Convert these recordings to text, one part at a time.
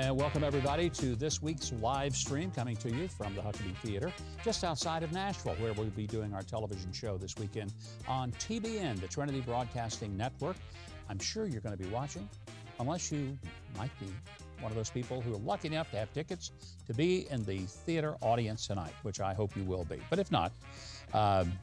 And welcome, everybody, to this week's live stream coming to you from the Huckabee Theater just outside of Nashville, where we'll be doing our television show this weekend on TBN, the Trinity Broadcasting Network. I'm sure you're going to be watching, unless you might be one of those people who are lucky enough to have tickets to be in the theater audience tonight, which I hope you will be. But if not,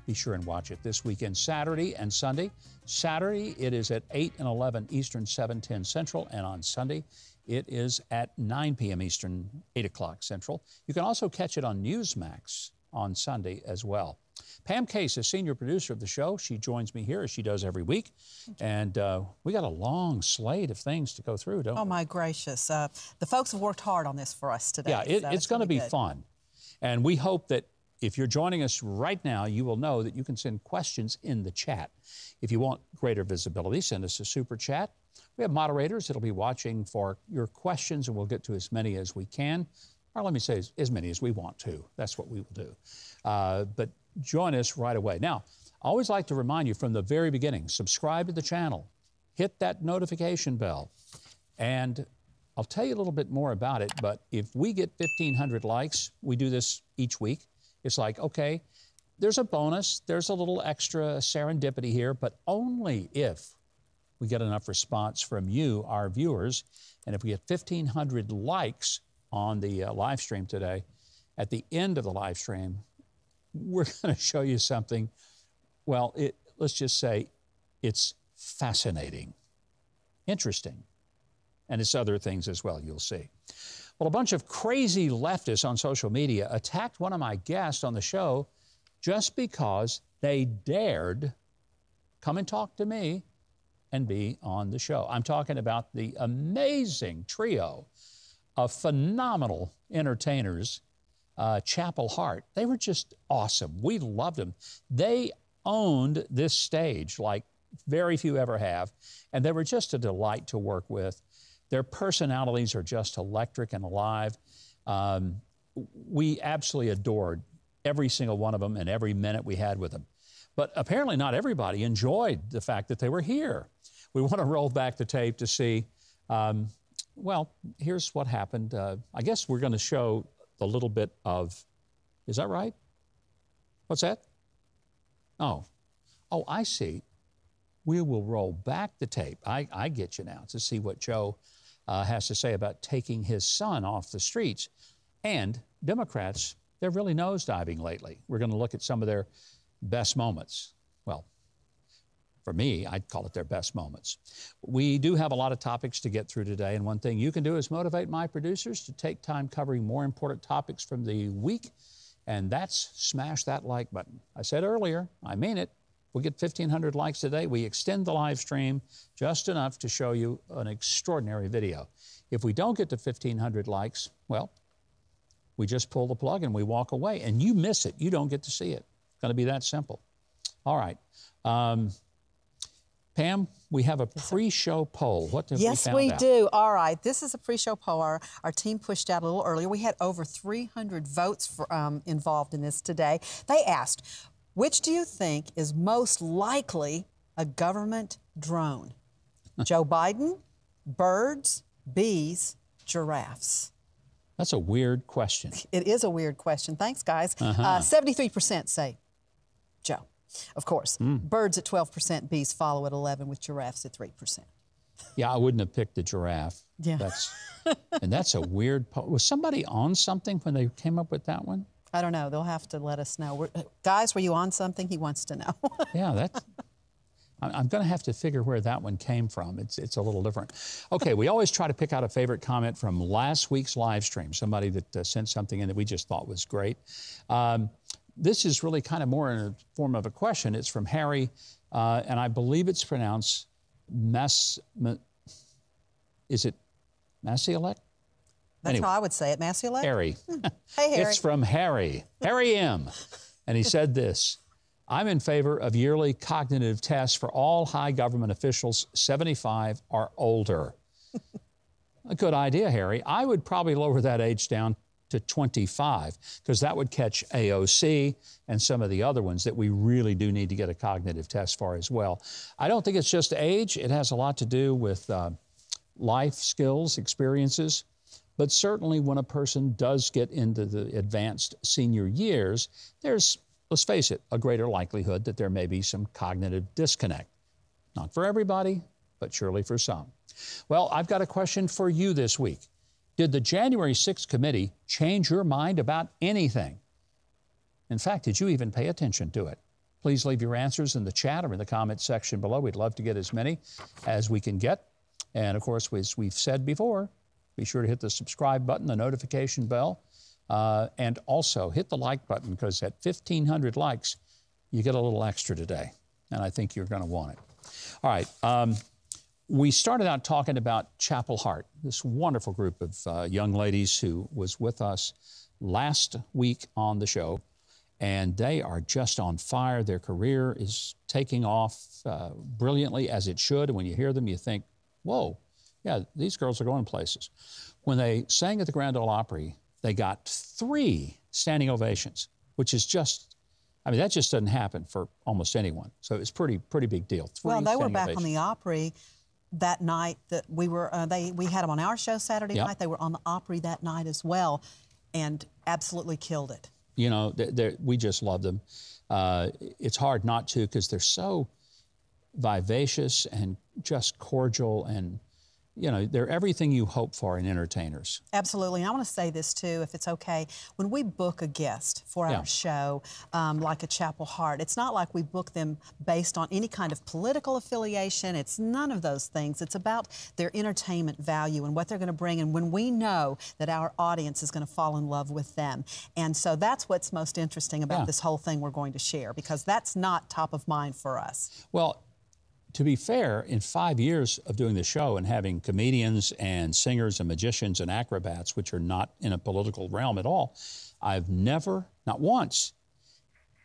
be sure and watch it this weekend, Saturday and Sunday. Saturday, it is at 8 and 11 Eastern, 7:10 Central, and on Sunday, it is at 9 p.m. Eastern, 8 o'clock Central. You can also catch it on Newsmax on Sunday as well. Pam Case is senior producer of the show. She joins me here as she does every week. And we got a long slate of things to go through, don't we? Oh, my gracious. The folks have worked hard on this for us today. Yeah, it's going to be fun. And we hope that if you're joining us right now, you will know that you can send questions in the chat. If you want greater visibility, send us a super chat. We have moderators that'll be watching for your questions, and we'll get to as many as we can. Or let me say as many as we want to. That's what we will do. But join us right away. Now, I always like to remind you from the very beginning, subscribe to the channel, hit that notification bell, and I'll tell you a little bit more about it, but if we get 1,500 likes, we do this each week, it's like, okay, there's a bonus, there's a little extra serendipity here, but only if we get enough response from you, our viewers, and if we get 1,500 likes on the live stream today, at the end of the live stream, we're going to show you something, well, let's just say it's fascinating, interesting, and it's other things as well, you'll see. Well, a bunch of crazy leftists on social media attacked one of my guests on the show just because they dared come and talk to me and be on the show. I'm talking about the amazing trio of phenomenal entertainers, Chapel Hart. They were just awesome. We loved them. They owned this stage like very few ever have, and they were just a delight to work with. Their personalities are just electric and alive. We absolutely adored every single one of them and every minute we had with them. But apparently not everybody enjoyed the fact that they were here. We want to roll back the tape to see, well, here's what happened. I guess we're going to show a little bit of, is that right? What's that? Oh, I see. We will roll back the tape. I get you now to see what Joe has to say about taking his son off the streets. And Democrats, they're really nosediving lately. We're going to look at some of their best moments. Well, for me, I'd call it their best moments. We do have a lot of topics to get through today, and one thing you can do is motivate my producers to take time covering more important topics from the week, and that's smash that like button. I said earlier, I mean it, we'll get 1,500 likes today. We extend the live stream just enough to show you an extraordinary video. If we don't get to 1,500 likes, well, we just pull the plug and we walk away, and you miss it. You don't get to see it. It's going to be that simple. All right. Pam, we have a pre-show poll. What did we found out? Yes, we do. All right. This is a pre-show poll. Our team pushed out a little earlier. We had over 300 votes for, involved in this today. They asked, which do you think is most likely a government drone? Joe Biden, birds, bees, giraffes? That's a weird question. It is a weird question. Thanks, guys. 73% say Joe. Of course. Birds at 12%, bees follow at 11%, with giraffes at 3%. Yeah, I wouldn't have picked the giraffe. Yeah. And that's a weird poll. Was somebody on something when they came up with that one? I don't know. They'll have to let us know. Guys, were you on something? He wants to know. Yeah, that's... I'm going to have to figure where that one came from. It's a little different. Okay, we always try to pick out a favorite comment from last week's live stream, somebody that sent something in that we just thought was great. This is really kind of more in a form of a question. It's from Harry, and I believe it's pronounced is it Massielek? That's anyway, how I would say it, Massielek? Harry. Hey, Harry. It's from Harry. Harry M. And he said this, I'm in favor of yearly cognitive tests for all high government officials 75 or older. A good idea, Harry. I would probably lower that age down to 25, because that would catch AOC and some of the other ones that we really do need to get a cognitive test for as well. I don't think it's just age. It has a lot to do with life skills, experiences. But certainly when a person does get into the advanced senior years, there's, let's face it, a greater likelihood that there may be some cognitive disconnect. Not for everybody, but surely for some. Well, I've got a question for you this week. Did the January 6th committee change your mind about anything? In fact, did you even pay attention to it? Please leave your answers in the chat or in the comments section below. We'd love to get as many as we can get. And of course, as we've said before, be sure to hit the subscribe button, the notification bell, and also hit the like button, because at 1,500 likes, you get a little extra today. And I think you're going to want it. All right. We started out talking about Chapel Hart, this wonderful group of young ladies who was with us last week on the show, and they are just on fire. Their career is taking off brilliantly, as it should. And when you hear them, you think, whoa, yeah, these girls are going places. When they sang at the Grand Ole Opry, they got 3 standing ovations, which is just, I mean, that just doesn't happen for almost anyone. So it's pretty big deal. 3 standing ovations. Well, they were back on the Opry that night that we were, we had them on our show Saturday night. They were on the Opry that night as well, and absolutely killed it. You know, we just love them. It's hard not to, because they're so vivacious and just cordial, and, you know, they're everything you hope for in entertainers. Absolutely. And I want to say this, too, if it's okay. When we book a guest for our show, like a Chapel Hart, it's not like we book them based on any kind of political affiliation. It's none of those things. It's about their entertainment value and what they're going to bring, and when we know that our audience is going to fall in love with them. And so that's what's most interesting about this whole thing we're going to share, because that's not top of mind for us. Well, to be fair, in 5 years of doing the show and having comedians and singers and magicians and acrobats, which are not in a political realm at all, I've never, not once,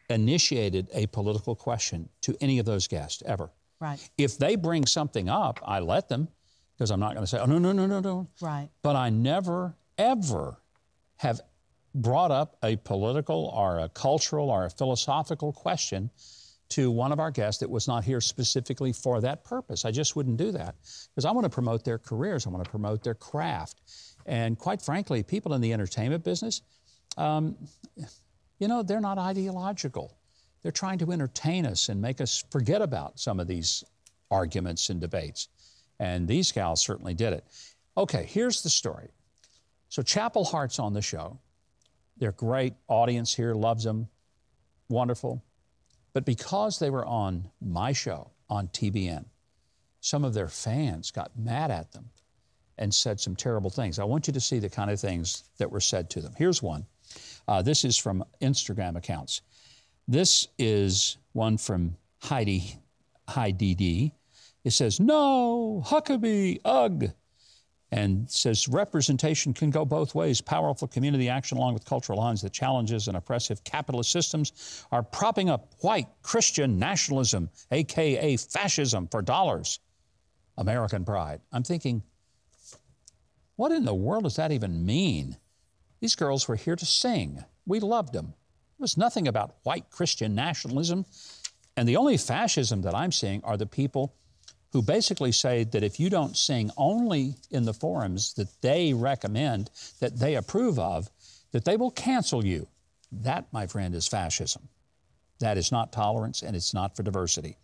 initiated a political question to any of those guests, ever. Right. If they bring something up, I let them, because I'm not going to say, oh, no, no, no, no, no. Right. But I never, ever have brought up a political or a cultural or a philosophical question to one of our guests that was not here specifically for that purpose. I just wouldn't do that, because I want to promote their careers. I want to promote their craft. And quite frankly, people in the entertainment business, you know, they're not ideological. They're trying to entertain us and make us forget about some of these arguments and debates. And these gals certainly did it. Okay, here's the story. So Chapel Hart's on the show. They're great. Audience here loves them. Wonderful. But because they were on my show, on TBN, some of their fans got mad at them and said some terrible things. I want you to see the kind of things that were said to them. Here's one. This is from Instagram accounts. This is one from Heidi D. It says, no, Huckabee, ugh. And says, representation can go both ways. Powerful community action along with cultural lines that challenges and oppressive capitalist systems are propping up white Christian nationalism, a.k.a. fascism, for dollars. American pride. I'm thinking, what in the world does that even mean? These girls were here to sing. We loved them. There was nothing about white Christian nationalism. And the only fascism that I'm seeing are the people who basically say that if you don't sing only in the forums that they recommend, that they approve of, that they will cancel you. That, my friend, is fascism. That is not tolerance, and it's not for diversity.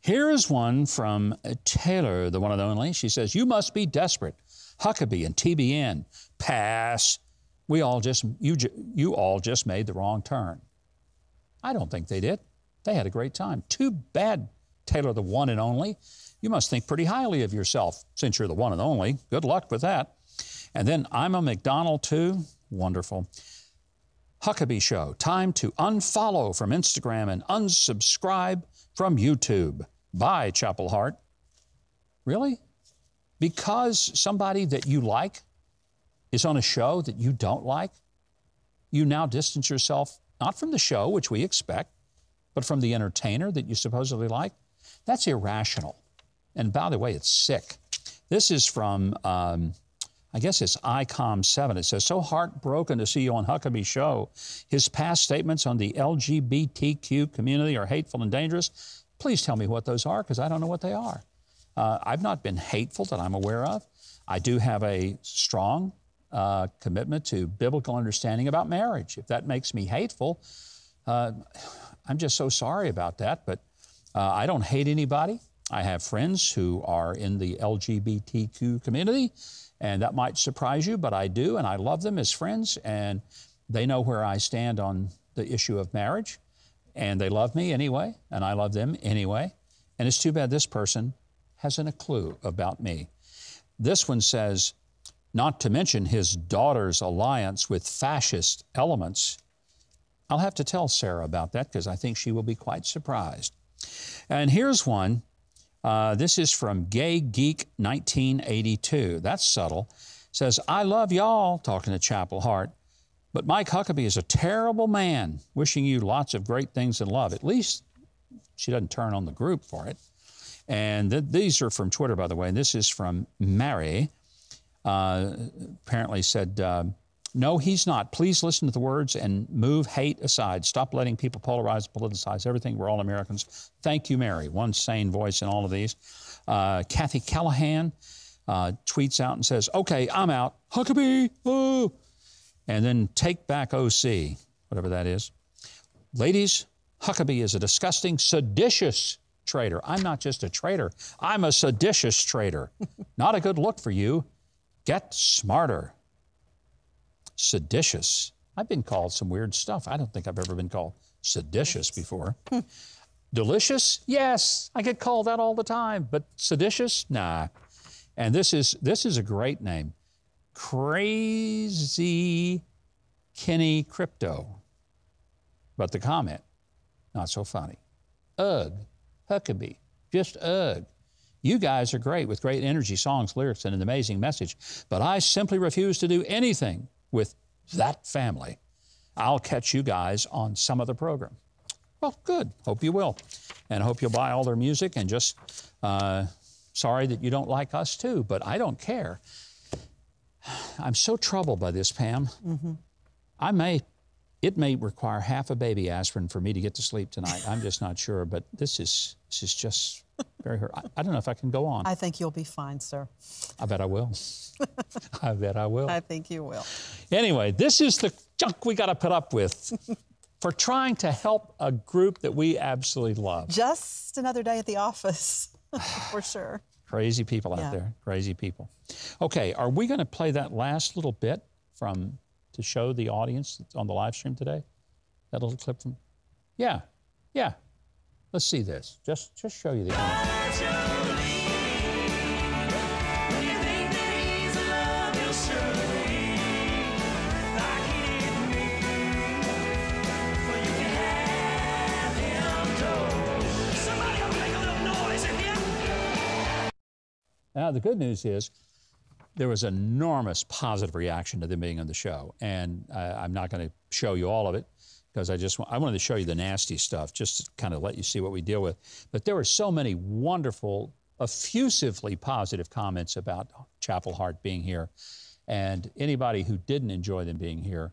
Here is one from Taylor, the one and only. She says, you must be desperate. Huckabee and TBN, pass. You all just made the wrong turn. I don't think they did. They had a great time. Too bad, Taylor, the one and only. You must think pretty highly of yourself since you're the one and only. Good luck with that. And then I'm a McDonald too. Wonderful. Huckabee Show. Time to unfollow from Instagram and unsubscribe from YouTube. Bye, Chapel Hart. Really? Because somebody that you like is on a show that you don't like, you now distance yourself not from the show, which we expect, but from the entertainer that you supposedly like? That's irrational. And by the way, it's sick. This is from, I guess it's ICOM7. It says, so heartbroken to see you on Huckabee's show. His past statements on the LGBTQ community are hateful and dangerous. Please tell me what those are, because I don't know what they are. I've not been hateful that I'm aware of. I do have a strong commitment to biblical understanding about marriage. If that makes me hateful, I'm just so sorry about that, but I don't hate anybody. I have friends who are in the LGBTQ community, and that might surprise you, but I do, and I love them as friends, and they know where I stand on the issue of marriage, and they love me anyway, and I love them anyway, and it's too bad this person hasn't a clue about me. This one says, not to mention his daughter's alliance with fascist elements. I'll have to tell Sarah about that because I think she will be quite surprised. And here's one. This is from Gay Geek 1982. That's subtle. Says, I love y'all, talking to Chapel Hart, but Mike Huckabee is a terrible man. Wishing you lots of great things and love. At least she doesn't turn on the group for it. And these are from Twitter, by the way. And this is from Mary. Apparently said, no, he's not. Please listen to the words and move hate aside. Stop letting people polarize, politicize everything. We're all Americans. Thank you, Mary. One sane voice in all of these. Kathy Callahan tweets out and says, okay, I'm out. Huckabee, ooh. And then take back OC, whatever that is. Ladies, Huckabee is a disgusting, seditious traitor. I'm not just a traitor. I'm a seditious traitor. Not a good look for you. Get smarter. Seditious. I've been called some weird stuff. I don't think I've ever been called seditious before. Delicious? Yes, I get called that all the time. But seditious? Nah. And this is a great name. Crazy Kenny Crypto. But the comment, not so funny. Ugh. Huckabee. Just ugh. You guys are great with great energy, songs, lyrics, and an amazing message, but I simply refuse to do anything with that family. I'll catch you guys on some other program. Well, good. Hope you will. And I hope you'll buy all their music and just, sorry that you don't like us too, but I don't care. I'm so troubled by this, Pam. Mm-hmm. It may require half a baby aspirin for me to get to sleep tonight. I'm just not sure, but this is just very hurt. I don't know if I can go on. I think you'll be fine, sir. I bet I will. I bet I will. I think you will. Anyway, this is the junk we got to put up with for trying to help a group that we absolutely love. Just another day at the office, for sure. Crazy people out there, crazy people. Okay, are we going to play that last little bit from... to show the audience that's on the live stream today? That little clip from... Yeah, yeah. Let's see this. Just show you the audience. Now, the good news is, there was enormous positive reaction to them being on the show. And I'm not going to show you all of it because I wanted to show you the nasty stuff, just to kind of let you see what we deal with. But there were so many wonderful, effusively positive comments about Chapel Hart being here. And anybody who didn't enjoy them being here,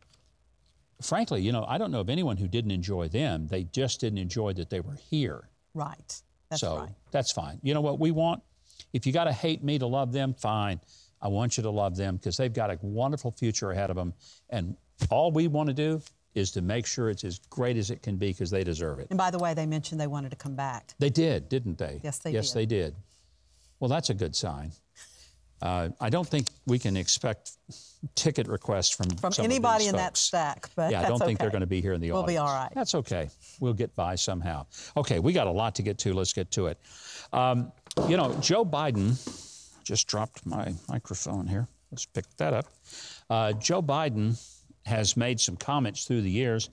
frankly, you know, I don't know of anyone who didn't enjoy them. They just didn't enjoy that they were here. Right. That's right. So that's fine. You know what we want? If you got to hate me to love them, fine. I want you to love them because they've got a wonderful future ahead of them. And all we want to do is to make sure it's as great as it can be because they deserve it. And by the way, they mentioned they wanted to come back. They did, didn't they? Yes, they did. Yes, they did. Well, that's a good sign. I don't think we can expect ticket requests from anybody in that stack. But yeah, I don't think they're going to be here in the audience. We'll be all right. That's okay. We'll get by somehow. Okay, we got a lot to get to. Let's get to it. You know, Joe Biden... Just dropped my microphone here. Let's pick that up. Joe Biden has made some comments through the years,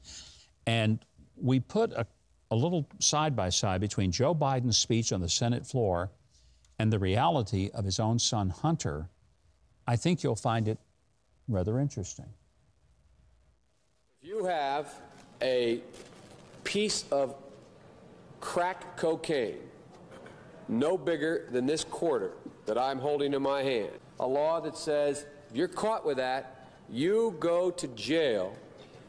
and we put a little side-by-side between Joe Biden's speech on the Senate floor and the reality of his own son, Hunter. I think you'll find it rather interesting. If you have a piece of crack cocaine no bigger than this quarter that I'm holding in my hand, a law that says if you're caught with that, you go to jail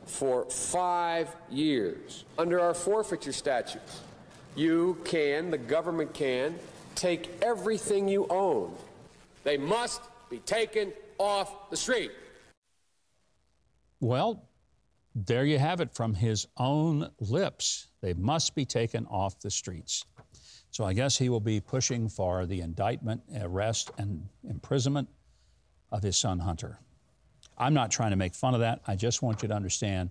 for 5 years. Under our forfeiture statutes, the government can take everything you own. They must be taken off the street. Well, there you have it from his own lips. They must be taken off the streets. So I guess he will be pushing for the indictment, arrest, and imprisonment of his son Hunter. I'm not trying to make fun of that. I just want you to understand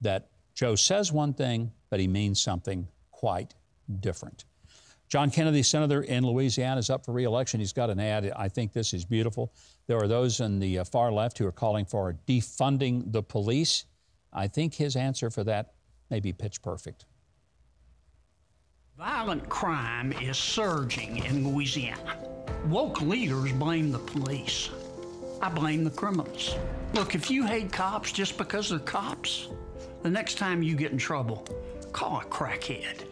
that Joe says one thing, but he means something quite different. John Kennedy, senator in Louisiana, is up for re-election. He's got an ad. I think this is beautiful. There are those in the far left who are calling for defunding the police. I think his answer for that may be pitch perfect. Violent crime is surging in Louisiana. Woke leaders blame the police. I blame the criminals. Look, if you hate cops just because they're cops, the next time you get in trouble, call a crackhead.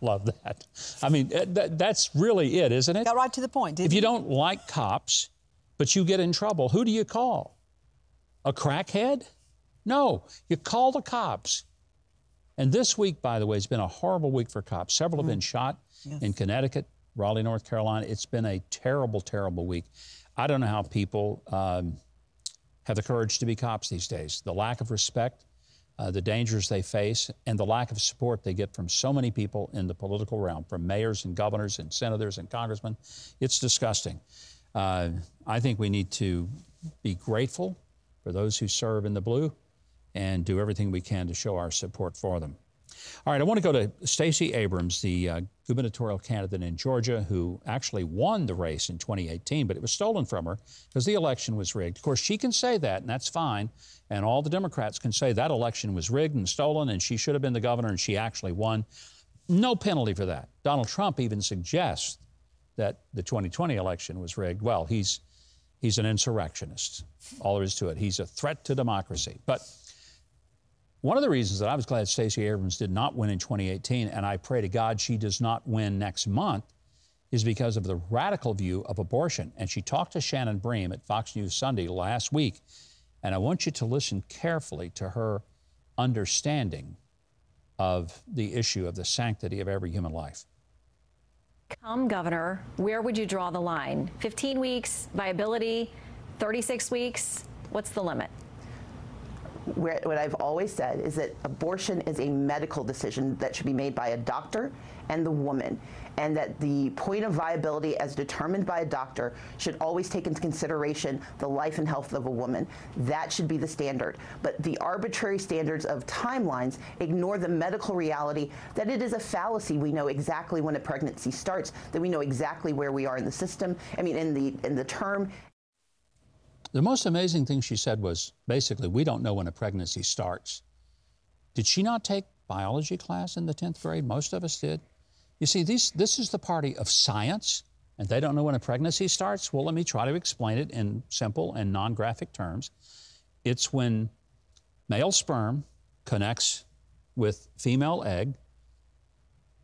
Love that. I mean, that's really it, isn't it? Got right to the point, didn't you? If you don't like cops, but you get in trouble, who do you call? A crackhead? No, you call the cops. And this week, by the way, has been a horrible week for cops. Several have been shot in Connecticut, Raleigh, North Carolina. It's been a terrible, terrible week. I don't know how people have the courage to be cops these days. The lack of respect, the dangers they face, and the lack of support they get from so many people in the political realm, from mayors and governors and senators and congressmen. It's disgusting. I think we need to be grateful for those who serve in the blue and do everything we can to show our support for them. All right, I want to go to Stacey Abrams, the gubernatorial candidate in Georgia, who actually won the race in 2018, but it was stolen from her because the election was rigged. Of course, she can say that, and that's fine, and all the Democrats can say that election was rigged and stolen, and she should have been the governor, and she actually won. No penalty for that. Donald Trump even suggests that the 2020 election was rigged. Well, he's an insurrectionist. All there is to it. He's a threat to democracy. But one of the reasons that I was glad Stacey Abrams did not win in 2018, and I pray to God she does not win next month, is because of the radical view of abortion. And she talked to Shannon Bream at Fox News Sunday last week, and I want you to listen carefully to her understanding of the issue of the sanctity of every human life. Come, Governor, where would you draw the line? 15 weeks, viability, 36 weeks, what's the limit? What I've always said is that abortion is a medical decision that should be made by a doctor and the woman, and that the point of viability as determined by a doctor should always take into consideration the life and health of a woman. That should be the standard. But the arbitrary standards of timelines ignore the medical reality that it is a fallacy. We know exactly when a pregnancy starts, that we know exactly where we are in the system, I mean, in the term. The most amazing thing she said was, basically, we don't know when a pregnancy starts. Did she not take biology class in the 10th grade? Most of us did. You see, this is the party of science, and they don't know when a pregnancy starts? Well, let me try to explain it in simple and non-graphic terms. It's when male sperm connects with female egg,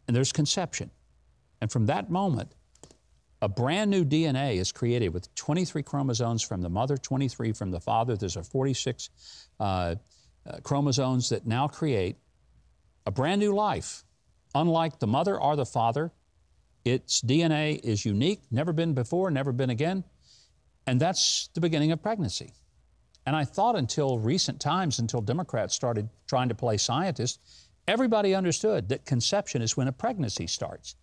and there's conception. And from that moment, a brand new DNA is created with 23 chromosomes from the mother, 23 from the father. There's a 46 chromosomes that now create a brand new life. Unlike the mother or the father, its DNA is unique, never been before, never been again. And that's the beginning of pregnancy. And I thought until recent times, until Democrats started trying to play scientist, everybody understood that conception is when a pregnancy starts.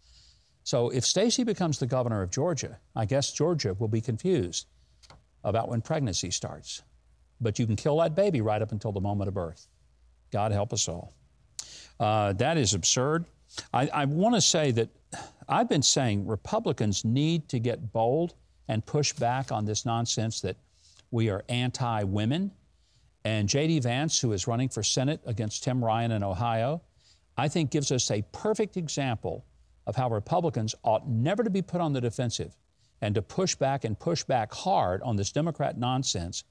So if Stacey becomes the governor of Georgia, I guess Georgia will be confused about when pregnancy starts. But you can kill that baby right up until the moment of birth. God help us all. That is absurd. I want to say that I've been saying Republicans need to get bold and push back on this nonsense that we are anti-women. And J.D. Vance, who is running for Senate against Tim Ryan in Ohio, I think gives us a perfect example of how Republicans ought never to be put on the defensive and to push back and push back hard on this Democrat nonsense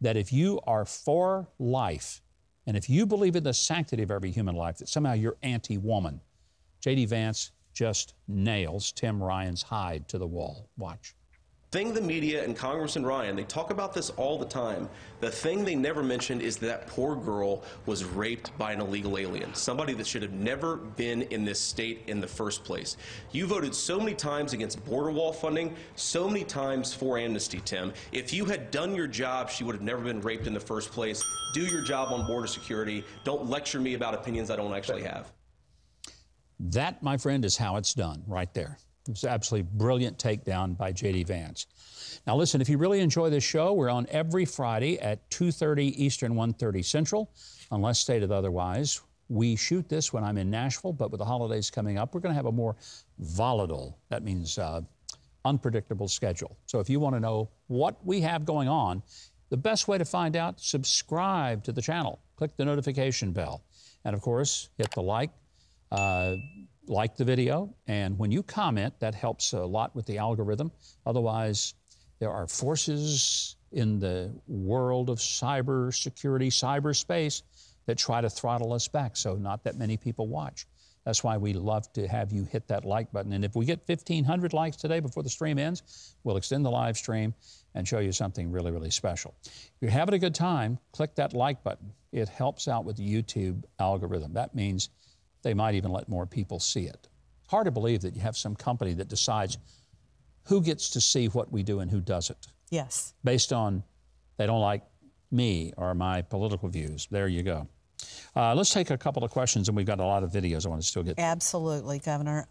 that if you are for life and if you believe in the sanctity of every human life, that somehow you're anti-woman. J.D. Vance just nails Tim Ryan's hide to the wall. Watch. thing the media and Congressman Ryan, they talk about this all the time. The thing they never mentioned is that poor girl was raped by an illegal alien, somebody that should have never been in this state in the first place. You voted so many times against border wall funding, so many times for amnesty, Tim. If you had done your job, she would have never been raped in the first place. Do your job on border security. Don't lecture me about opinions I don't actually have. That, my friend, is how it's done right there. It was an absolutely brilliant takedown by J.D. Vance. Now, listen, if you really enjoy this show, we're on every Friday at 2:30 Eastern, 1:30 Central, unless stated otherwise. We shoot this when I'm in Nashville, but with the holidays coming up, we're going to have a more volatile, that means unpredictable schedule. So if you want to know what we have going on, the best way to find out, subscribe to the channel. Click the notification bell. And, of course, hit the like the video, and when you comment, that helps a lot with the algorithm. Otherwise, there are forces in the world of cybersecurity, cyberspace, that try to throttle us back, so not that many people watch. That's why we love to have you hit that like button. And if we get 1,500 likes today before the stream ends, we'll extend the live stream and show you something really, really special. If you're having a good time, click that like button. It helps out with the YouTube algorithm. That means they might even let more people see it. Hard to believe that you have some company that decides who gets to see what we do and who doesn't. Yes. Based on they don't like me or my political views. There you go. Let's take a couple of questions, and we've got a lot of videos I want to still get to. Absolutely, Governor.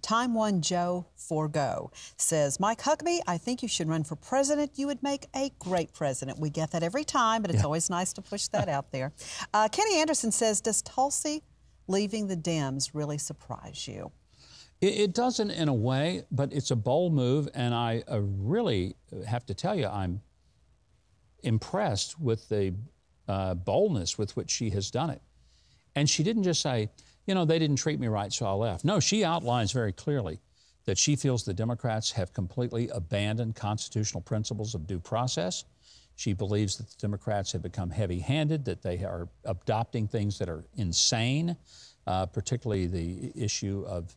Time One Joe Forgo says, Mike Huckabee, I think you should run for president. You would make a great president. We get that every time, but it's always nice to push that out there. Kenny Anderson says, does Tulsi leaving the Dems really surprise you? It doesn't in a way, but it's a bold move, and I really have to tell you I'm impressed with the boldness with which she has done it. And she didn't just say, you know, they didn't treat me right, so I left. No, she outlines very clearly that she feels the Democrats have completely abandoned constitutional principles of due process. She believes that the Democrats have become heavy-handed, that they are adopting things that are insane, particularly the issue of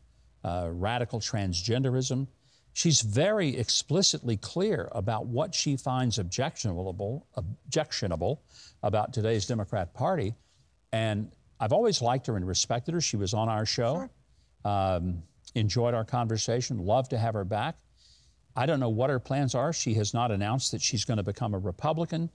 radical transgenderism. She's very explicitly clear about what she finds objectionable about today's Democrat Party. And I've always liked her and respected her. She was on our show, enjoyed our conversation, loved to have her back. I don't know what her plans are. She has not announced that she's going to become a Republican.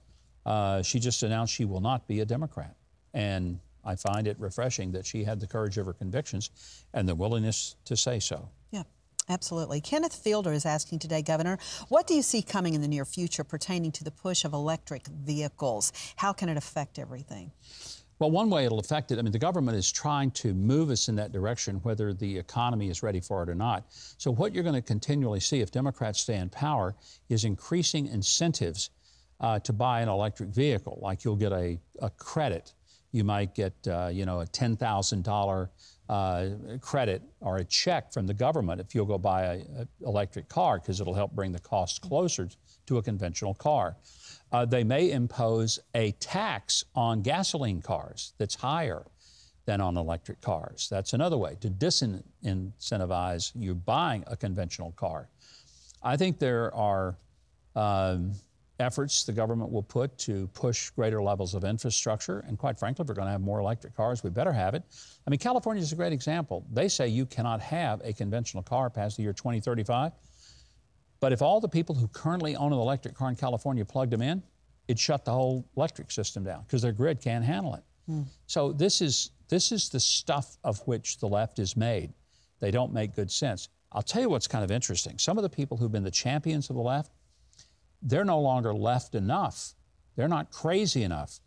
She just announced she will not be a Democrat. And I find it refreshing that she had the courage of her convictions and the willingness to say so. Yeah, absolutely. Kenneth Fielder is asking today, Governor, what do you see coming in the near future pertaining to the push of electric vehicles? How can it affect everything? Well, one way it'll affect it, I mean, the government is trying to move us in that direction, whether the economy is ready for it or not. So what you're going to continually see if Democrats stay in power is increasing incentives to buy an electric vehicle. Like you'll get a credit. You might get, you know, a $10,000 credit or a check from the government if you'll go buy an electric car, because it'll help bring the cost closer to a conventional car. They may impose a tax on gasoline cars that's higher than on electric cars. That's another way to disincentivize you buying a conventional car. I think there are efforts the government will put to push greater levels of infrastructure. And quite frankly, if we're going to have more electric cars, we better have it. I mean, California is a great example. They say you cannot have a conventional car past the year 2035. But if all the people who currently own an electric car in California plugged them in, it'd shut the whole electric system down because their grid can't handle it. Mm. So this is the stuff of which the left is made. They don't make good sense. I'll tell you what's kind of interesting. Some of the people who've been the champions of the left, they're no longer left enough. They're not crazy enough.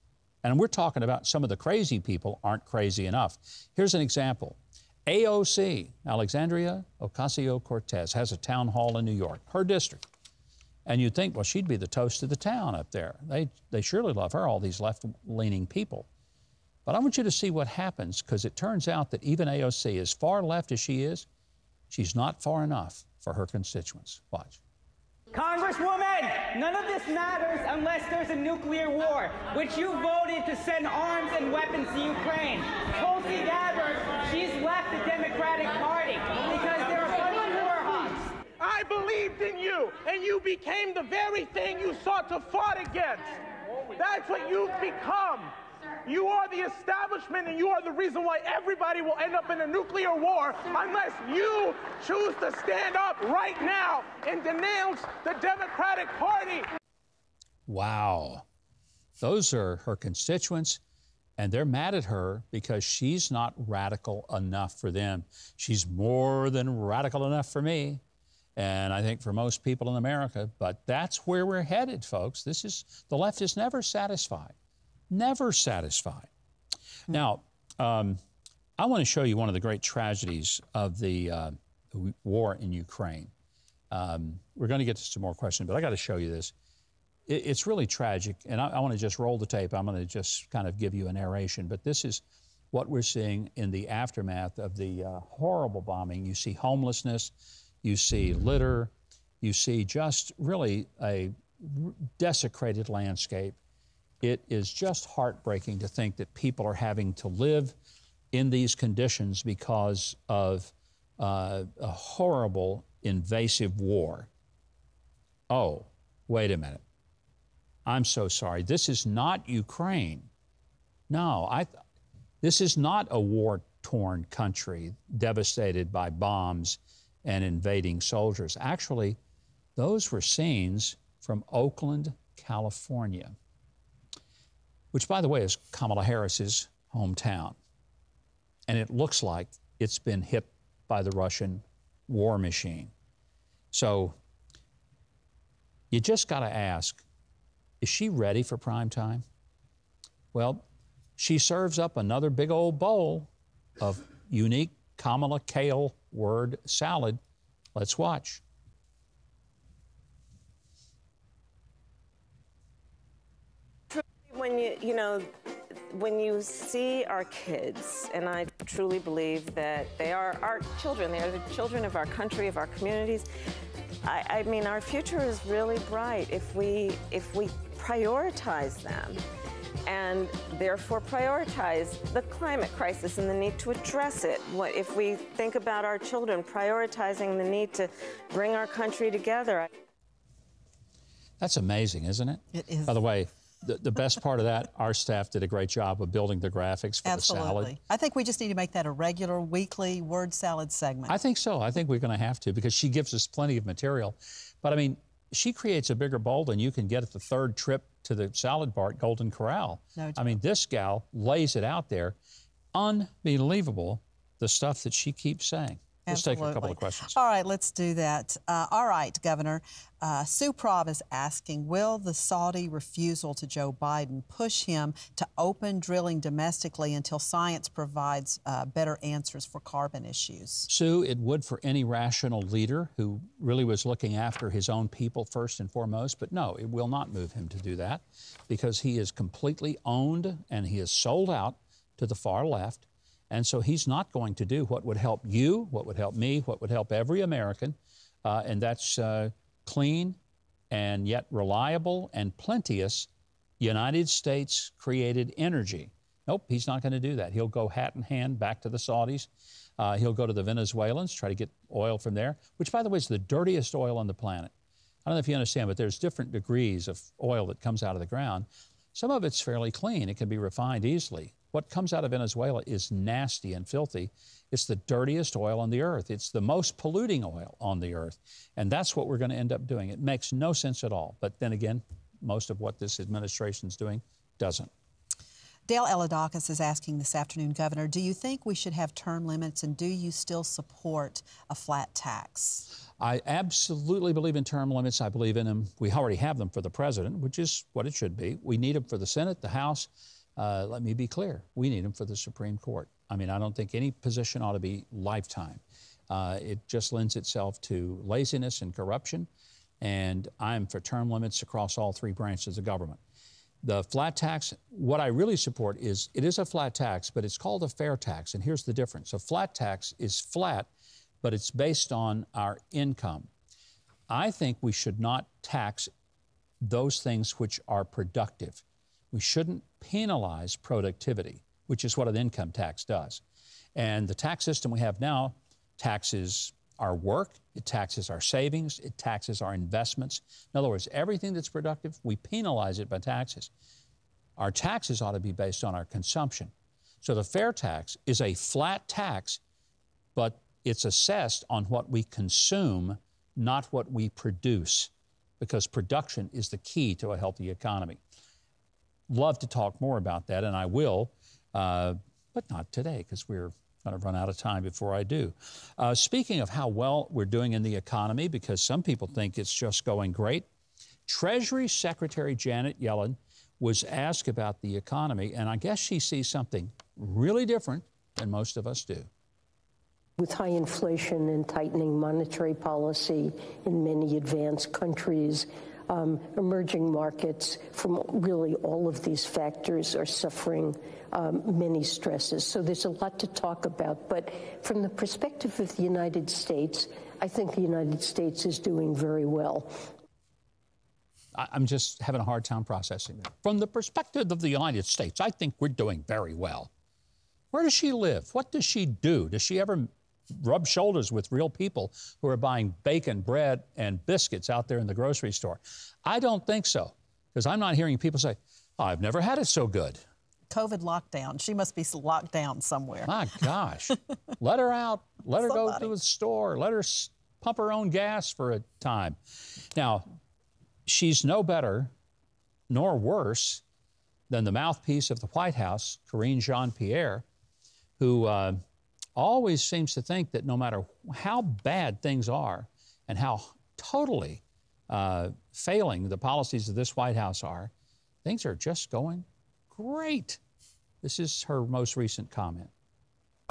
And we're talking about some of the crazy people aren't crazy enough. Here's an example. AOC, Alexandria Ocasio-Cortez, has a town hall in New York, her district. And you'd think, well, she'd be the toast of the town up there. They surely love her, all these left-leaning people. But I want you to see what happens, because it turns out that even AOC, as far left as she is, she's not far enough for her constituents. Watch. Congresswoman, none of this matters unless there's a nuclear war, which you voted to send arms and weapons to Ukraine. Tulsi Gabbard, she's left the Democratic Party because there are funny war hawks. I I believed in you, and you became the very thing you sought to fight against. That's what you've become. You are the establishment, and you are the reason why everybody will end up in a nuclear war unless you choose to stand up right now and denounce the Democratic Party. Wow. Those are her constituents, and they're mad at her because she's not radical enough for them. She's more than radical enough for me, and I think for most people in America. But that's where we're headed, folks. This is, the left is never satisfied. Never satisfied. Now, I want to show you one of the great tragedies of the war in Ukraine. We're going to get to some more questions, but I got to show you this. It's really tragic, and I want to just roll the tape. I'm going to just kind of give you a narration, but this is what we're seeing in the aftermath of the horrible bombing. You see homelessness, you see litter, you see just really a desecrated landscape. It is just heartbreaking to think that people are having to live in these conditions because of a horrible invasive war. Oh, wait a minute. I'm so sorry. This is not Ukraine. No, this is not a war-torn country devastated by bombs and invading soldiers. Actually, those were scenes from Oakland, California, which, by the way, is Kamala Harris's hometown. And it looks like it's been hit by the Russian war machine. So you just got to ask, is she ready for prime time? Well, she serves up another big old bowl of unique Kamala Kale word salad. Let's watch. When you see our kids, and I truly believe that they are our children, they are the children of our country, of our communities. I mean, our future is really bright if we prioritize them, and therefore prioritize the climate crisis and the need to address it. If we think about our children, prioritizing the need to bring our country together. That's amazing, isn't it? It is. By the way, the best part of that, our staff did a great job of building the graphics for the salad. I think we just need to make that a regular weekly word salad segment. I think so. I think we're going to have to, because she gives us plenty of material. But I mean, she creates a bigger bowl than you can get at the third trip to the salad bar at Golden Corral. No joke. I mean, this gal lays it out there. Unbelievable, the stuff that she keeps saying. Absolutely. Let's take a couple of questions. All right, let's do that. All right, Governor. Sue Prob is asking, will the Saudi refusal to Joe Biden push him to open drilling domestically until science provides better answers for carbon issues? Sue, it would for any rational leader who really was looking after his own people first and foremost. But no, it will not move him to do that, because he is completely owned and he is sold out to the far left. And so he's not going to do what would help you, what would help me, what would help every American, and that's clean and yet reliable and plenteous United States-created energy. Nope, he's not going to do that. He'll go hat in hand back to the Saudis. He'll go to the Venezuelans, try to get oil from there, which, by the way, is the dirtiest oil on the planet. I don't know if you understand, but there's different degrees of oil that comes out of the ground. Some of it's fairly clean. It can be refined easily. What comes out of Venezuela is nasty and filthy. It's the dirtiest oil on the earth. It's the most polluting oil on the earth. And that's what we're going to end up doing. It makes no sense at all. But then again, most of what this administration's doing doesn't. Dale Elidakis is asking this afternoon, Governor, do you think we should have term limits, and do you still support a flat tax? I absolutely believe in term limits. I believe in them. We already have them for the president, which is what it should be. We need them for the Senate, the House. Let me be clear. We need them for the Supreme Court. I mean, I don't think any position ought to be lifetime. It just lends itself to laziness and corruption. And I'm for term limits across all three branches of government. The flat tax, what I really support is, it is a flat tax, but it's called a fair tax. And here's the difference. A flat tax is flat, but it's based on our income. I think we should not tax those things which are productive. We shouldn't penalize productivity, which is what an income tax does. And the tax system we have now taxes our work, it taxes our savings, it taxes our investments. In other words, everything that's productive, we penalize it by taxes. Our taxes ought to be based on our consumption. So the fair tax is a flat tax, but it's assessed on what we consume, not what we produce, because production is the key to a healthy economy. Love to talk more about that, and I will, but not today, because we're going to run out of time before I do. Speaking of how well we're doing in the economy, because some people think it's just going great, Treasury Secretary Janet Yellen was asked about the economy, and I guess she sees something really different than most of us do. With high inflation and tightening monetary policy in many advanced countries, emerging markets from really all of these factors are suffering many stresses. So there's a lot to talk about. But from the perspective of the United States, I think the United States is doing very well. I'm just having a hard time processing that. From the perspective of the United States, I think we're doing very well. Where does she live? What does she do? Does she ever rub shoulders with real people who are buying bacon, bread, and biscuits out there in the grocery store? I don't think so, because I'm not hearing people say, oh, I've never had it so good. COVID lockdown. She must be locked down somewhere. My gosh. Let her out. Let her go to the store. Let her pump her own gas for a time. Now, she's no better nor worse than the mouthpiece of the White House, Karine Jean-Pierre, who always seems to think that no matter how bad things are and how totally failing the policies of this White House are, things are just going great. This is her most recent comment.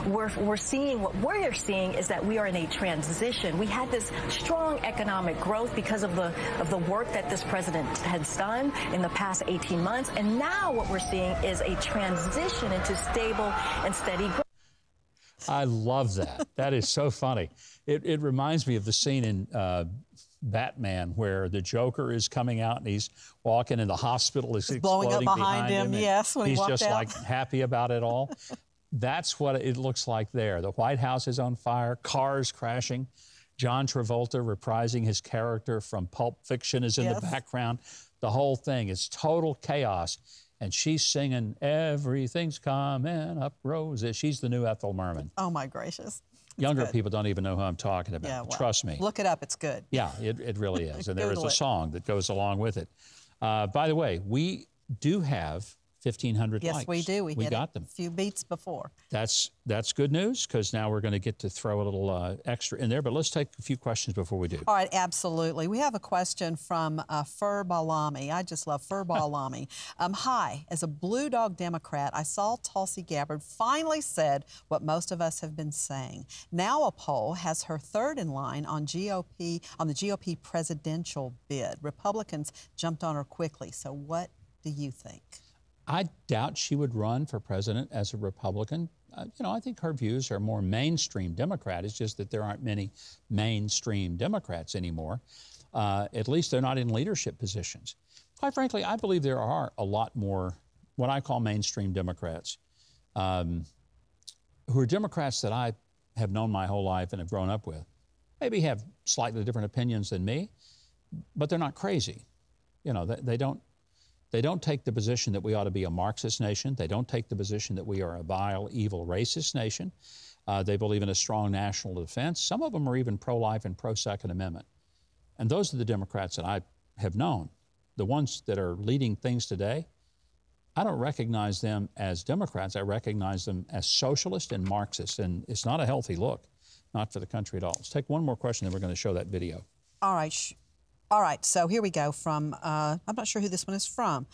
We're seeing, what we're seeing is that we are in a transition. We had this strong economic growth because of the work that this president has done in the past 18 months. And now what we're seeing is a transition into stable and steady growth. I love that. That is so funny. It reminds me of the scene in Batman where the Joker is coming out and he's walking in the hospital. It's blowing up behind him. Yes, when he walked out. He's just like happy about it all. That's what it looks like there. The White House is on fire, cars crashing. John Travolta reprising his character from Pulp Fiction is in the background. The whole thing is total chaos. And she's singing, everything's coming up roses. She's the new Ethel Merman. Oh, my gracious. Younger people don't even know who I'm talking about. Yeah, well, trust me. Look it up. It's good. Yeah, it really is. And there is a song that goes along with it. By the way, we do have 1,500 likes. Yes, we do. We got them. A few beats before. That's good news, because now we're going to get to throw a little extra in there. But let's take a few questions before we do. All right, absolutely. We have a question from Furbalami. I just love Furbalami. Hi, as a Blue Dog Democrat, I saw Tulsi Gabbard finally said what most of us have been saying. Now a poll has her third in line on the GOP presidential bid. Republicans jumped on her quickly. So what do you think? I doubt she would run for president as a Republican. I think her views are more mainstream Democrat. It's just that there aren't many mainstream Democrats anymore. At least they're not in leadership positions. Quite frankly, I believe there are a lot more what I call mainstream Democrats, who are Democrats that I have known my whole life and have grown up with. Maybe have slightly different opinions than me, but they're not crazy. They don't take the position that we ought to be a Marxist nation. They don't take the position that we are a vile, evil, racist nation. They believe in a strong national defense. Some of them are even pro-life and pro-Second Amendment. And those are the Democrats that I have known. The ones that are leading things today, I don't recognize them as Democrats. I recognize them as socialists and Marxists. And it's not a healthy look, not for the country at all. Let's take one more question, then we're going to show that video. All right. All right, so here we go from, I'm not sure who this one is from,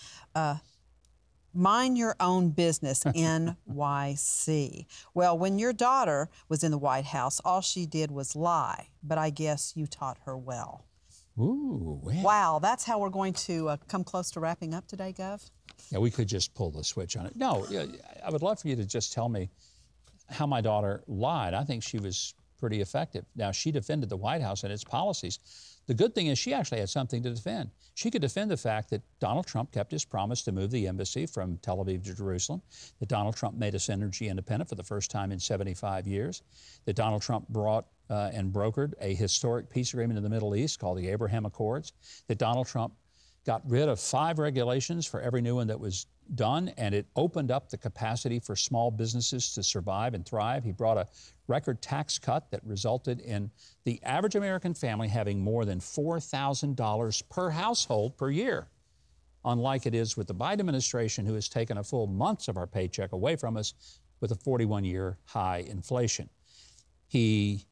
Mind Your Own Business, NYC. Well, when your daughter was in the White House, all she did was lie, but I guess you taught her well. Ooh. Wow, that's how we're going to come close to wrapping up today, Gov? Yeah, we could just pull the switch on it. No, I would love for you to just tell me how my daughter lied. I think she was pretty effective. Now, she defended the White House and its policies. The good thing is she actually had something to defend. She could defend the fact that Donald Trump kept his promise to move the embassy from Tel Aviv to Jerusalem, that Donald Trump made us energy independent for the first time in 75 years, that Donald Trump brought and brokered a historic peace agreement in the Middle East called the Abraham Accords, that Donald Trump got rid of 5 regulations for every new one that was done, and it opened up the capacity for small businesses to survive and thrive. He brought a record tax cut that resulted in the average American family having more than $4,000 per household per year, unlike it is with the Biden administration, who has taken a full month of our paycheck away from us with a 41-year high inflation. He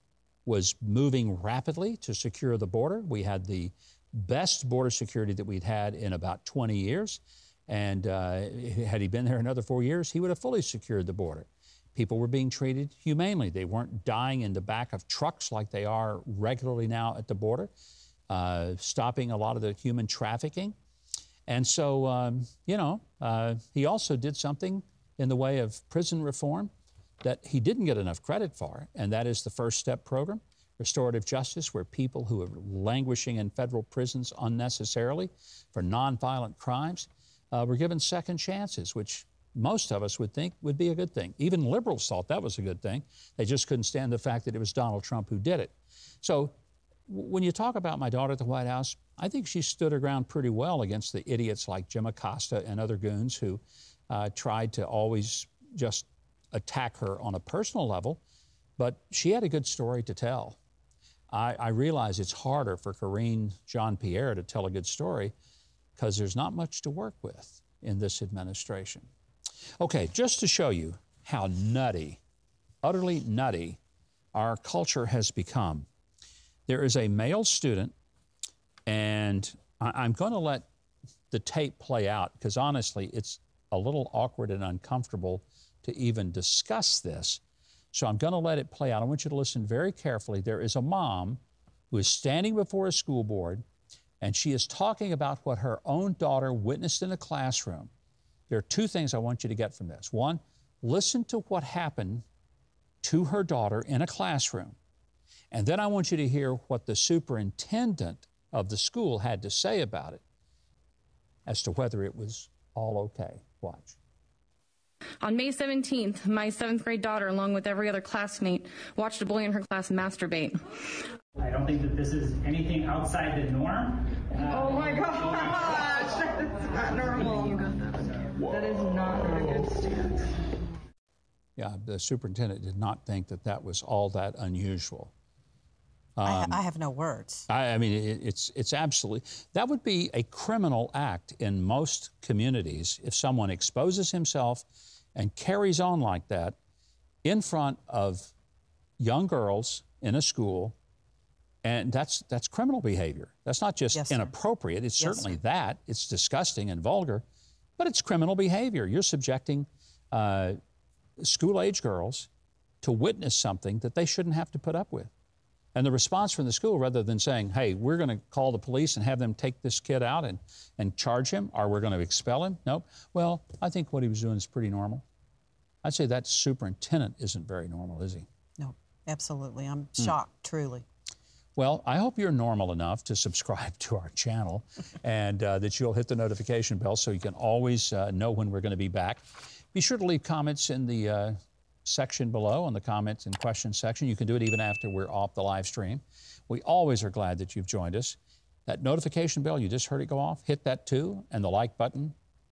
was moving rapidly to secure the border. We had the best border security that we'd had in about 20 years. And had he been there another 4 years, he would have fully secured the border. People were being treated humanely. They weren't dying in the back of trucks like they are regularly now at the border, stopping a lot of the human trafficking. And so, he also did something in the way of prison reform that he didn't get enough credit for, and that is the First Step program, restorative justice, where people who are languishing in federal prisons unnecessarily for nonviolent crimes were given second chances, which most of us would think would be a good thing. Even liberals thought that was a good thing. They just couldn't stand the fact that it was Donald Trump who did it. So when you talk about my daughter at the White House, I think she stood her ground pretty well against the idiots like Jim Acosta and other goons who tried to always just attack her on a personal level. But she had a good story to tell. I realize it's harder for Karine Jean-Pierre to tell a good story because there's not much to work with in this administration. Okay, just to show you how nutty, utterly nutty, our culture has become. There is a male student, and I'm going to let the tape play out because, honestly, it's a little awkward and uncomfortable to even discuss this. So I'm going to let it play out. I want you to listen very carefully. There is a mom who is standing before a school board, and she is talking about what her own daughter witnessed in a classroom. There are two things I want you to get from this. One, listen to what happened to her daughter in a classroom. And then I want you to hear what the superintendent of the school had to say about it as to whether it was all okay. Watch. On May 17th, my 7th grade daughter, along with every other classmate, watched a boy in her class masturbate. I don't think that this is anything outside the norm. Oh my gosh, that's not normal. You got that. That is not a good stance. Yeah, the superintendent did not think that that was all that unusual. I have no words. I mean, it's absolutely... That would be a criminal act in most communities if someone exposes himself and carries on like that in front of young girls in a school, and that's criminal behavior. That's not just inappropriate. It's certainly that. It's disgusting and vulgar, but it's criminal behavior. You're subjecting school-age girls to witness something that they shouldn't have to put up with. And the response from the school, rather than saying, hey, we're going to call the police and have them take this kid out and charge him, or we're going to expel him. Nope. Well, I think what he was doing is pretty normal. I'd say that superintendent isn't very normal, is he? No, absolutely. I'm shocked, truly. Well, I hope you're normal enough to subscribe to our channel and that you'll hit the notification bell so you can always know when we're going to be back. Be sure to leave comments in the section below, on the comments and questions section. You can do it even after we're off the live stream. We always are glad that you've joined us. That notification bell, you just heard it go off, hit that too, and the like button.